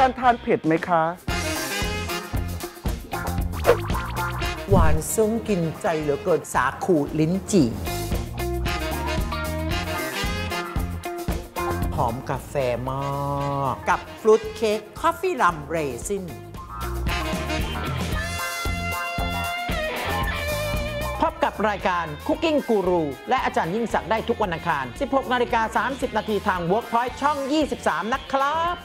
การทานเผ็ดไหมคะหวานซึ้งกินใจเหลือเกินสาคูลิ้นจี่หอมกาแฟมากกับฟรุตเค้กคอฟฟี่ลัมเรซินพบกับรายการคุกกิ้งกูรูและอาจารย์ยิ่งศักดิ์ได้ทุกวันอังคาร 16:30 น.ทาง Workpoint ช่อง 23 นะครับ